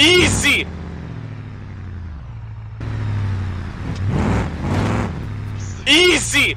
Easy! Easy!